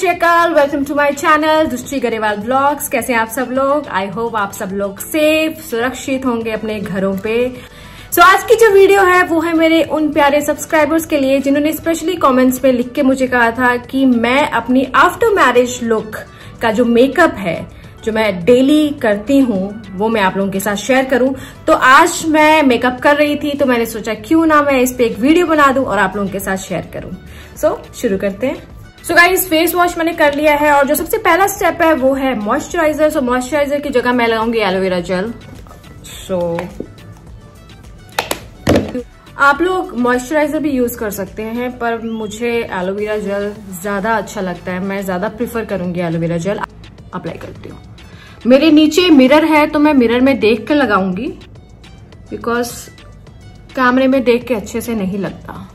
सस्रीकाल, welcome to my channel Drishti Grewal vlogs. कैसे हैं आप सब लोग? आई होप आप सब लोग सेफ सुरक्षित होंगे अपने घरों पे। सो आज की जो वीडियो है वो है मेरे उन प्यारे सब्सक्राइबर्स के लिए जिन्होंने स्पेशली कमेंट्स में लिख के मुझे कहा था कि मैं अपनी आफ्टर मैरिज लुक का जो मेकअप है जो मैं डेली करती हूँ वो मैं आप लोगों के साथ शेयर करूँ। तो आज मैं मेकअप कर रही थी तो मैंने सोचा क्यों ना मैं इस पे एक वीडियो बना दूँ और आप लोगों के साथ शेयर करूँ। सो शुरू करते हैं। सो गाइस, फेस वॉश मैंने कर लिया है और जो सबसे पहला स्टेप है वो है मॉइस्चराइजर। सो मॉइस्चराइजर की जगह मैं लगाऊंगी एलोवेरा जेल। सो आप लोग मॉइस्चराइजर भी यूज कर सकते हैं पर मुझे एलोवेरा जेल ज्यादा अच्छा लगता है, मैं ज्यादा प्रिफर करूंगी एलोवेरा जेल अप्लाई करती हूँ। मेरे नीचे मिरर है तो मैं मिरर में देख कर लगाऊंगी बिकॉज कैमरे में देख के अच्छे से नहीं लगता।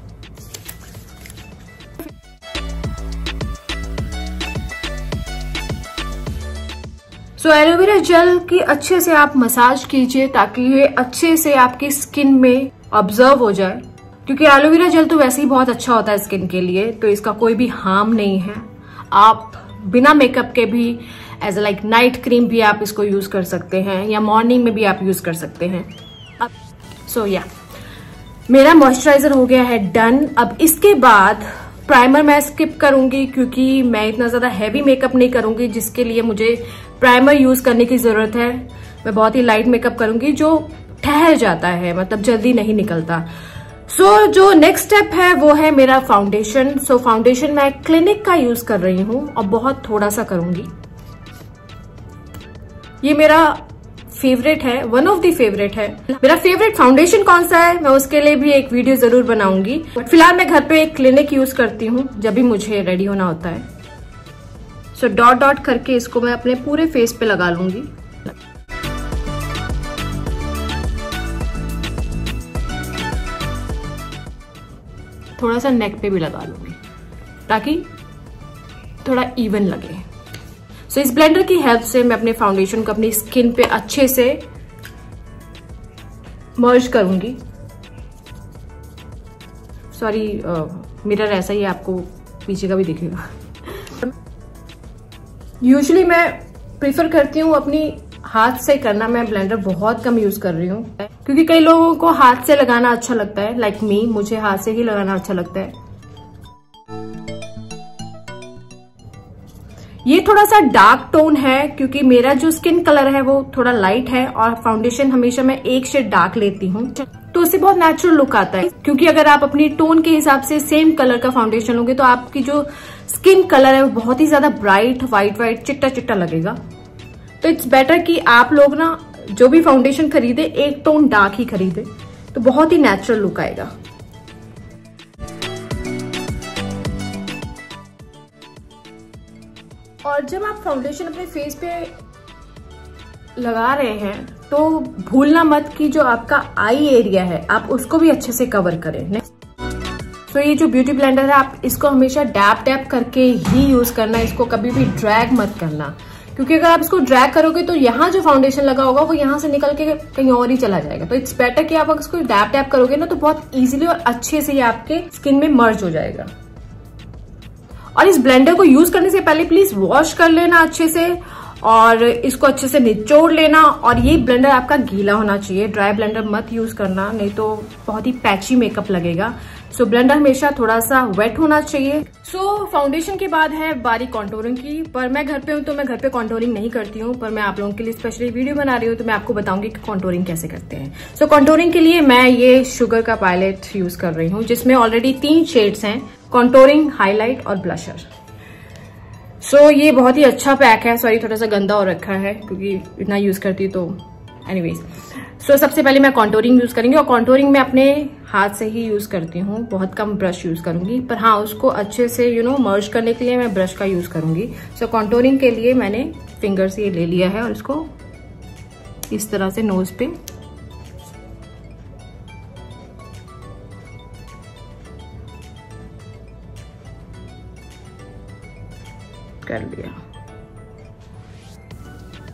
तो एलोवेरा जेल की अच्छे से आप मसाज कीजिए ताकि ये अच्छे से आपकी स्किन में ऑब्जर्व हो जाए, क्योंकि एलोवेरा जेल तो वैसे ही बहुत अच्छा होता है स्किन के लिए, तो इसका कोई भी हार्म नहीं है। आप बिना मेकअप के भी एज लाइक नाइट क्रीम भी आप इसको यूज कर सकते हैं या मॉर्निंग में भी आप यूज कर सकते हैं। सो या मेरा मॉइस्चराइजर हो गया है डन। अब इसके बाद प्राइमर मैं स्किप करूंगी क्योंकि मैं इतना ज्यादा हैवी मेकअप नहीं करूंगी जिसके लिए मुझे प्राइमर यूज करने की जरूरत है। मैं बहुत ही लाइट मेकअप करूंगी जो ठहर जाता है, मतलब जल्दी नहीं निकलता। सो जो नेक्स्ट स्टेप है वो है मेरा फाउंडेशन। सो फाउंडेशन मैं क्लिनिक का यूज कर रही हूं और बहुत थोड़ा सा करूंगी। ये मेरा फेवरेट है, वन ऑफ दी फेवरेट है। मेरा फेवरेट फाउंडेशन कौन सा है मैं उसके लिए भी एक वीडियो जरूर बनाऊंगी। फिलहाल मैं घर पे एक क्लिनिक यूज करती हूँ जब भी मुझे रेडी होना होता है। सो डॉट डॉट करके इसको मैं अपने पूरे फेस पे लगा लूंगी। थोड़ा सा नेक पे भी लगा लूंगी ताकि थोड़ा इवन लगे। तो इस ब्लेंडर की हेल्प से मैं अपने फाउंडेशन को अपनी स्किन पे अच्छे से मर्ज करूंगी। सॉरी, मिरर ऐसा ही आपको पीछे का भी दिखेगा। यूजुअली मैं प्रेफर करती हूँ अपनी हाथ से करना, मैं ब्लेंडर बहुत कम यूज कर रही हूँ क्योंकि कई लोगों को हाथ से लगाना अच्छा लगता है। लाइक मी, मुझे हाथ से ही लगाना अच्छा लगता है। ये थोड़ा सा डार्क टोन है क्योंकि मेरा जो स्किन कलर है वो थोड़ा लाइट है और फाउंडेशन हमेशा मैं एक शेड डार्क लेती हूँ तो उससे बहुत नेचुरल लुक आता है। क्योंकि अगर आप अपनी टोन के हिसाब से सेम कलर का फाउंडेशन लोगे तो आपकी जो स्किन कलर है वो बहुत ही ज्यादा ब्राइट वाइट चिट्टा चिट्टा लगेगा। तो इट्स बेटर कि आप लोग ना जो भी फाउंडेशन खरीदे एक टोन डार्क ही खरीदे तो बहुत ही नेचुरल लुक आएगा। और जब आप फाउंडेशन अपने फेस पे लगा रहे हैं तो भूलना मत कि जो आपका आई एरिया है आप उसको भी अच्छे से कवर करें। तो ये जो ब्यूटी ब्लेंडर है आप इसको हमेशा डैप डैप करके ही यूज करना, इसको कभी भी ड्रैग मत करना क्योंकि अगर आप इसको ड्रैग करोगे तो यहाँ जो फाउंडेशन लगा होगा वो यहाँ से निकल के कहीं और ही चला जाएगा। तो इट्स बेटर कि आप अगर इसको डैप डैप करोगे ना तो बहुत ईजिली और अच्छे से ये आपके स्किन में मर्ज हो जाएगा। और इस ब्लेंडर को यूज करने से पहले प्लीज वॉश कर लेना अच्छे से और इसको अच्छे से निचोड़ लेना। और ये ब्लेंडर आपका गीला होना चाहिए, ड्राई ब्लेंडर मत यूज करना नहीं तो बहुत ही पैची मेकअप लगेगा। सो ब्लेंडर हमेशा थोड़ा सा वेट होना चाहिए। सो फाउंडेशन के बाद है बारी कॉन्टोरिंग की, पर मैं घर पे हूँ तो मैं घर पे कॉन्टोरिंग नहीं करती हूँ, पर मैं आप लोगों के लिए स्पेशली वीडियो बना रही हूँ तो मैं आपको बताऊंगी कि कॉन्टोरिंग कैसे करते हैं। सो कॉन्टोरिंग के लिए मैं ये शुगर का पैलेट यूज कर रही हूँ जिसमें ऑलरेडी 3 शेड्स हैं, कॉन्टोरिंग, हाईलाइट और ब्लशर। सो ये बहुत ही अच्छा पैक है। सॉरी, थोड़ा सा गंदा हो रखा है क्योंकि इतना यूज करती तो एनीवेज। सो सबसे पहले मैं कॉन्टोरिंग यूज करूंगी और कॉन्टोरिंग मैं अपने हाथ से ही यूज करती हूँ, बहुत कम ब्रश यूज करूंगी। पर हाँ, उसको अच्छे से मर्ज करने के लिए मैं ब्रश का यूज करूंगी। सो कॉन्टोरिंग के लिए मैंने फिंगर से ये ले लिया है और इसको इस तरह से नोज पे कर लिया,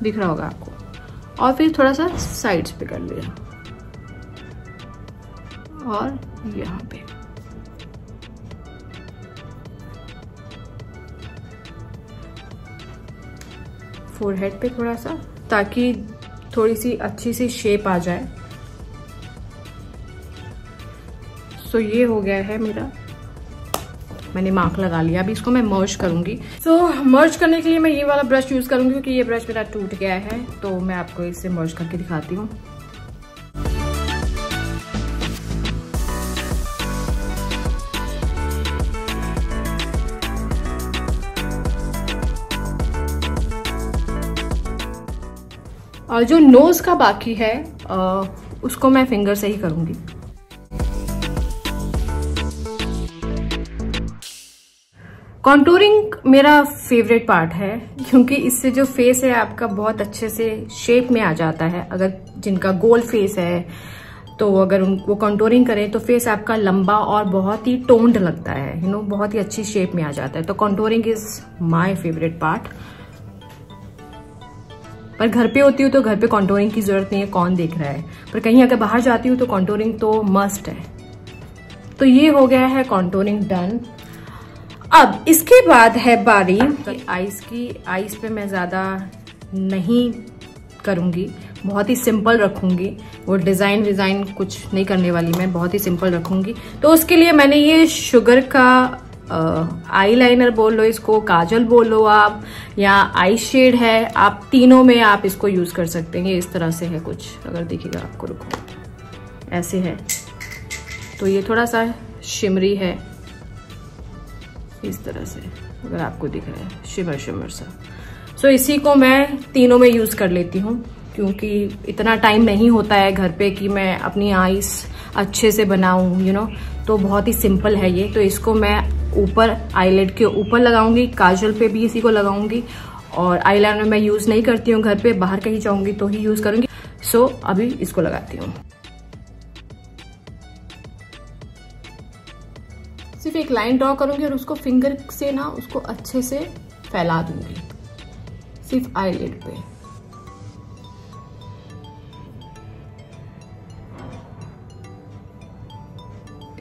दिख रहा होगा आपको। और फिर थोड़ा सा साइड्स पे कर लिया और यहाँ पे। फोरहेड पे थोड़ा सा, ताकि थोड़ी सी अच्छी सी शेप आ जाए। सो ये हो गया है मेरा, मैंने मार्क लगा लिया। अभी इसको मैं मर्ज करूंगी। सो मर्ज करने के लिए मैं ये वाला ब्रश यूज करूंगी क्योंकि ये ब्रश मेरा टूट गया है, तो मैं आपको इसे मर्ज करके दिखाती हूँ। और जो नोज का बाकी है उसको मैं फिंगर से ही करूंगी। कॉन्टूरिंग मेरा फेवरेट पार्ट है क्योंकि इससे जो फेस है आपका बहुत अच्छे से शेप में आ जाता है। अगर जिनका गोल फेस है तो अगर उनको कॉन्टूरिंग करें तो फेस आपका लंबा और बहुत ही टोन्ड लगता है, यू नो, बहुत ही अच्छी शेप में आ जाता है। तो contouring is my favourite part. पर घर पे होती हूँ तो घर पे कॉन्टूरिंग की जरूरत नहीं है, कौन देख रहा है। पर कहीं अगर बाहर जाती हूँ तो कॉन्टूरिंग तो मस्ट है। तो ये हो गया है कॉन्टूरिंग डन। अब इसके बाद है बारी आईज की। आईज पे मैं ज़्यादा नहीं करूँगी, बहुत ही सिंपल रखूँगी। वो डिज़ाइन विज़ाइन कुछ नहीं करने वाली, मैं बहुत ही सिंपल रखूँगी। तो उसके लिए मैंने ये शुगर का आईलाइनर बोल लो, इसको काजल बोल लो आप, या आई शेड है, आप तीनों में आप इसको यूज़ कर सकते हैं। ये इस तरह से है कुछ, अगर देखिएगा आपको, रुको, ऐसे है। तो ये थोड़ा सा शिमरी है इस तरह से, अगर आपको दिख रहा है शिमर शिमर सा। सो इसी को मैं तीनों में यूज़ कर लेती हूँ क्योंकि इतना टाइम नहीं होता है घर पे कि मैं अपनी आईज अच्छे से बनाऊँ, यू नो। तो बहुत ही सिंपल है ये। तो इसको मैं ऊपर आईलेड के ऊपर लगाऊंगी, काजल पे भी इसी को लगाऊंगी। और आईलाइनर मैं यूज़ नहीं करती हूँ घर पे, बाहर कहीं जाऊँगी तो ही यूज़ करूँगी। सो अभी इसको लगाती हूँ। सिर्फ एक लाइन ड्रॉ करूंगी और उसको फिंगर से ना उसको अच्छे से फैला दूंगी, सिर्फ आईलिड पे।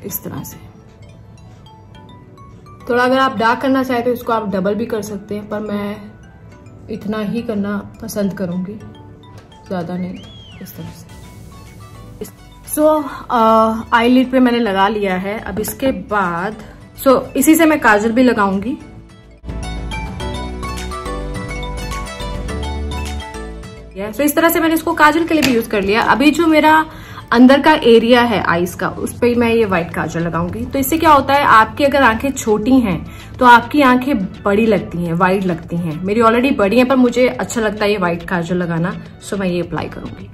इस तरह से थोड़ा, अगर आप डार्क करना चाहे तो इसको आप डबल भी कर सकते हैं, पर मैं इतना ही करना पसंद करूंगी, ज़्यादा नहीं। इस तरह से सो आईलिड पे मैंने लगा लिया है। अब इसके बाद इसी से मैं काजल भी लगाऊंगी। सो इस तरह से मैंने इसको काजल के लिए भी यूज कर लिया। अभी जो मेरा अंदर का एरिया है आईज का, उस पर मैं ये व्हाइट काजल लगाऊंगी। तो इससे क्या होता है, आपकी अगर आंखें छोटी हैं तो आपकी आंखें बड़ी लगती हैं, वाइड लगती हैं। मेरी ऑलरेडी बड़ी है पर मुझे अच्छा लगता है ये व्हाइट काजल लगाना। सो मैं ये अप्लाई करूंगी।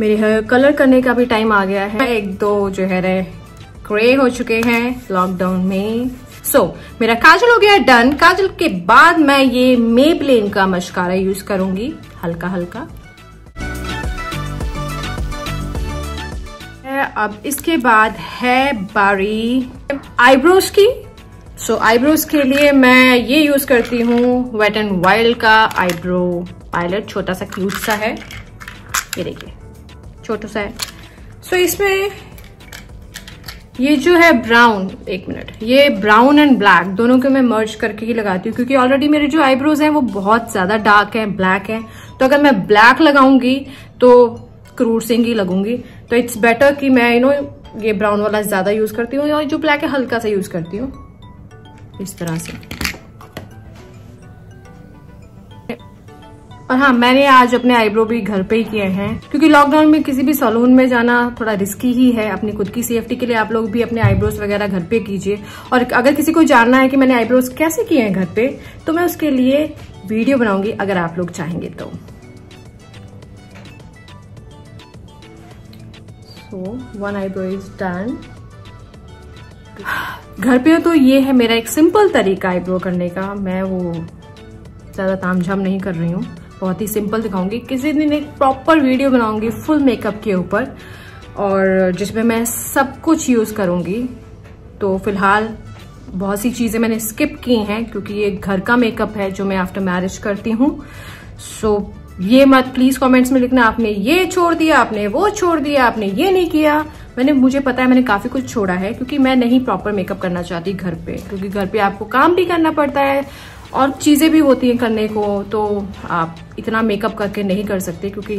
मेरे हेयर कलर करने का भी टाइम आ गया है। एक दो जो है ग्रे हो चुके हैं लॉकडाउन में। सो मेरा काजल हो गया डन। काजल के बाद मैं ये मेबेलिन का मस्कारा यूज करूंगी, हल्का हल्का। अब इसके बाद है बारी आईब्रोज की। सो आईब्रोज के लिए मैं ये यूज करती हूँ वेट एंड वाइल्ड का आईब्रो पायलट। छोटा सा क्यूट सा है, ये देखिए, छोटा सा है। सो इसमें ये जो है ब्राउन, एक मिनट, ये ब्राउन एंड ब्लैक दोनों को मैं मर्ज करके ही लगाती हूँ क्योंकि ऑलरेडी मेरे जो आईब्रोज हैं वो बहुत ज़्यादा डार्क हैं, ब्लैक हैं। तो अगर मैं ब्लैक लगाऊंगी तो क्रूसिंग ही लगूंगी। तो इट्स बेटर कि मैं ये ब्राउन वाला ज़्यादा यूज़ करती हूँ और जो ब्लैक है हल्का सा यूज़ करती हूँ, इस तरह से। और हाँ, मैंने आज अपने आईब्रो भी घर पे ही किए हैं क्योंकि लॉकडाउन में किसी भी सैलून में जाना थोड़ा रिस्की ही है। अपनी खुद की सेफ्टी के लिए आप लोग भी अपने आईब्रोज वगैरह घर पे कीजिए। और अगर किसी को जानना है कि मैंने आईब्रोज कैसे किए हैं घर पे, तो मैं उसके लिए वीडियो बनाऊंगी अगर आप लोग चाहेंगे तो। So one eyebrow is done. घर पे हो तो ये है मेरा एक सिंपल तरीका आईब्रो करने का। मैं वो ज़्यादा तामझाम नहीं कर रही हूँ, बहुत ही सिंपल दिखाऊंगी। किसी दिन एक प्रॉपर वीडियो बनाऊंगी फुल मेकअप के ऊपर और जिसमें मैं सब कुछ यूज़ करूंगी। तो फिलहाल बहुत सी चीज़ें मैंने स्किप की हैं क्योंकि ये घर का मेकअप है जो मैं आफ्टर मैरिज करती हूँ। सो ये मत प्लीज कमेंट्स में लिखना आपने ये छोड़ दिया, आपने वो छोड़ दिया, आपने ये नहीं किया। मुझे पता है मैंने काफी कुछ छोड़ा है, क्योंकि मैं नहीं प्रॉपर मेकअप करना चाहती घर पे, क्योंकि घर पे आपको काम भी करना पड़ता है और चीजें भी होती हैं करने को, तो आप इतना मेकअप करके नहीं कर सकते क्योंकि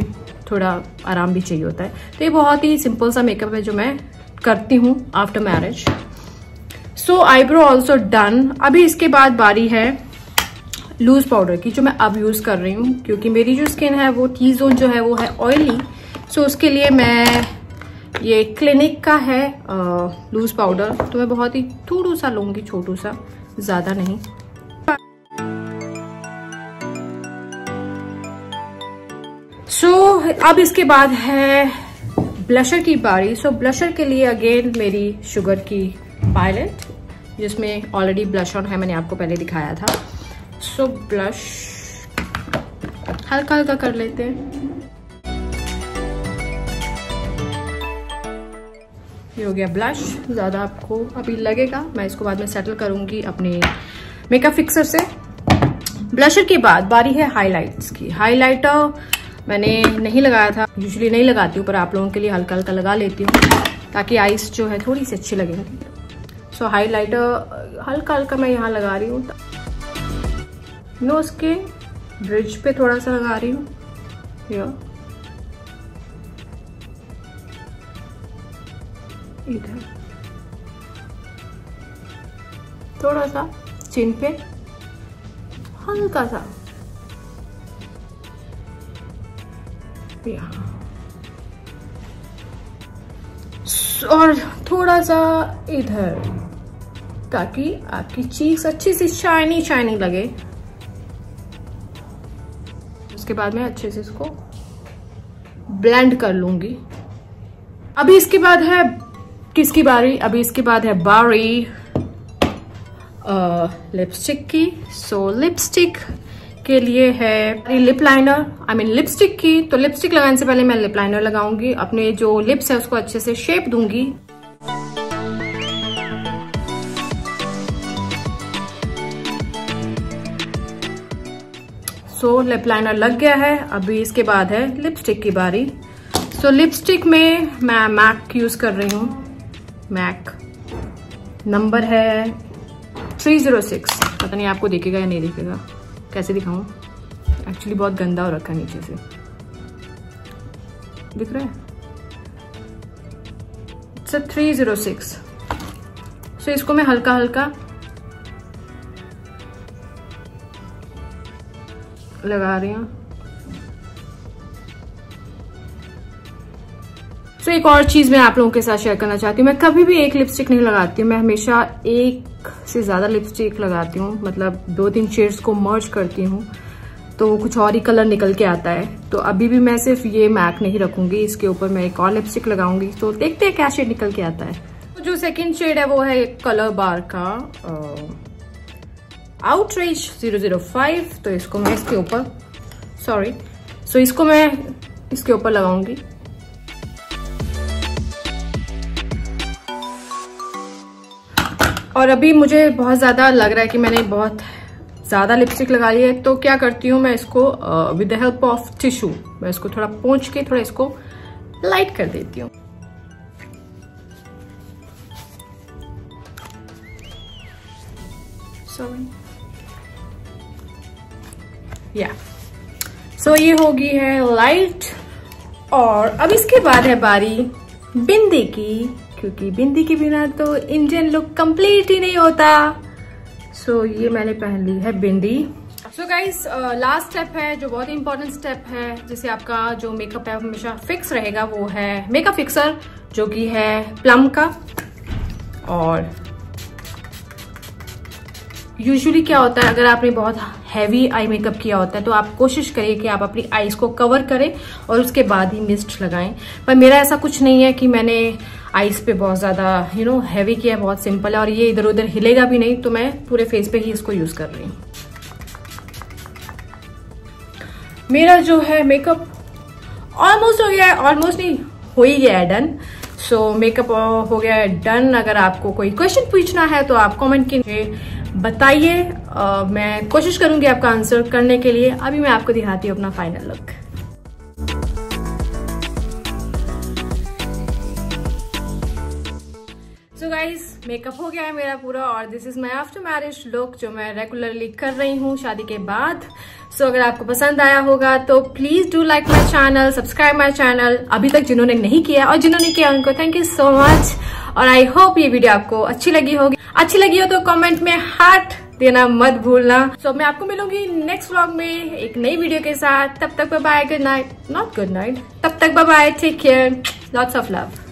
थोड़ा आराम भी चाहिए होता है। तो ये बहुत ही सिंपल सा मेकअप है जो मैं करती हूँ after marriage. So eyebrow also done. अभी इसके बाद बारी है लूज पाउडर की, जो मैं अब यूज कर रही हूँ, क्योंकि मेरी जो स्किन है वो टी जोन जो है वो है ऑयली। सो उसके लिए मैं ये क्लिनिक का है लूज पाउडर, तो मैं बहुत ही थोड़ा सा लूंगी, छोटू सा, ज्यादा नहीं। सो अब इसके बाद है ब्लशर की बारी। सो ब्लशर के लिए अगेन मेरी शुगर की पायलट, जिसमें ऑलरेडी ब्लश ऑन है, मैंने आपको पहले दिखाया था। सो ब्लश हल्का हल्का कर लेते हैं। ये हो गया ब्लश, ज़्यादा आपको अभी लगेगा, मैं इसको बाद में सेटल करूंगी अपने मेकअप फिक्सर से। ब्लशर के बाद बारी है हाइलाइट्स की। हाइलाइटर मैंने नहीं लगाया था, यूजुअली नहीं लगाती हूँ, पर आप लोगों के लिए हल्का हल्का लगा लेती हूँ ताकि आईज जो है थोड़ी सी अच्छी लगेंगी। सो हाइलाइटर हल्का हल्का मैं यहाँ लगा रही हूँ, नोज के ब्रिज पे थोड़ा सा लगा रही हूँ। इधर थोड़ा सा चिन पे हल्का सा, और थोड़ा सा इधर, ताकि आपकी चीक्स अच्छी सी शाइनी शाइनी लगे। उसके बाद मैं अच्छे से इसको ब्लेंड कर लूंगी। अभी इसके बाद है किसकी बारी? अभी इसके बाद है बारी लिपस्टिक की। सो लिपस्टिक के लिए है lip liner, I mean lipstick की। तो लिपस्टिक लगाने से पहले मैं लिप लाइनर लगाऊंगी, अपने जो लिप्स है उसको अच्छे से शेप दूंगी। सो लिप लाइनर लग गया है, अभी इसके बाद है लिपस्टिक की बारी। सो लिपस्टिक में मैं मैक यूज कर रही हूँ। मैक नंबर है 306, पता नहीं आपको दिखेगा या नहीं दिखेगा, कैसे दिखाऊं, एक्चुअली बहुत गंदा हो रखा है नीचे से, दिख रहा है? इट्स 306। सो इसको मैं हल्का हल्का लगा रही हूँ। तो एक और चीज मैं आप लोगों के साथ शेयर करना चाहती हूँ, मैं कभी भी एक लिपस्टिक नहीं लगाती हूँ, मैं हमेशा एक से ज्यादा लिपस्टिक लगाती हूँ, मतलब 2-3 शेड्स को मर्ज करती हूँ, तो कुछ और ही कलर निकल के आता है। तो अभी भी मैं सिर्फ ये मैक नहीं रखूंगी, इसके ऊपर मैं एक और लिपस्टिक लगाऊंगी, तो देखते हैं क्या शेड निकल के आता है। तो जो सेकेंड शेड है वो है कलर बार का आउटरीच 005। तो इसको मैं इसके ऊपर इसके ऊपर लगाऊंगी। और अभी मुझे बहुत ज़्यादा लग रहा है कि मैंने बहुत ज़्यादा लिपस्टिक लगा ली है, तो क्या करती हूँ मैं इसको with the help of tissue मैं इसको थोड़ा पोंछ के थोड़ा इसको लाइट कर देती हूँ। सो ये होगी है लाइट। और अब इसके बाद है बारी बिंदी की, क्योंकि बिंदी के बिना तो इंडियन लुक कंप्लीट ही नहीं होता। सो ये मैंने पहन ली है bindi. So guys, last step है जो बहुत इंपॉर्टेंट स्टेप है, जिसे आपका जो मेकअप है हमेशा फिक्स रहेगा, वो है मेकअप फिक्सर, जो कि है प्लम का। और यूजुअली क्या होता है, अगर आपने बहुत हैवी आई मेकअप किया होता है तो आप कोशिश करिए कि आप अपनी आईज को कवर करें और उसके बाद ही मिस्ट लगाएं, पर मेरा ऐसा कुछ नहीं है कि मैंने आईज पे बहुत ज़्यादा हैवी किया है, बहुत सिंपल है और ये इधर उधर हिलेगा भी नहीं, तो मैं पूरे फेस पे ही इसको यूज़ कर रही हूँ। मेरा जो है मेकअप ऑलमोस्ट हो गया है, ऑलमोस्ट नहीं, हो ही गया है, डन। सो मेकअप हो गया है डन। अगर आपको कोई क्वेश्चन पूछना है तो आप कॉमेंट कीजिए, बताइए, मैं कोशिश करूंगी आपका आंसर करने के लिए। अभी मैं आपको दिखाती हूँ अपना final look. So guys, makeup हो गया है मेरा पूरा और this is my after marriage look जो मैं रेगुलरली कर रही हूँ शादी के बाद। सो अगर आपको पसंद आया होगा तो please do like my channel, subscribe my channel. अभी तक जिन्होंने नहीं किया और जिन्होंने किया उनको थैंक यू सो मच। और आई होप ये वीडियो आपको अच्छी लगी होगी। अच्छी लगी हो तो कॉमेंट में हार्ट देना मत भूलना। सो मैं आपको मिलूंगी नेक्स्ट व्लॉग में एक नई वीडियो के साथ। तब तक bye bye, good night. Not good night, तब तक bye bye, take care, lots of love.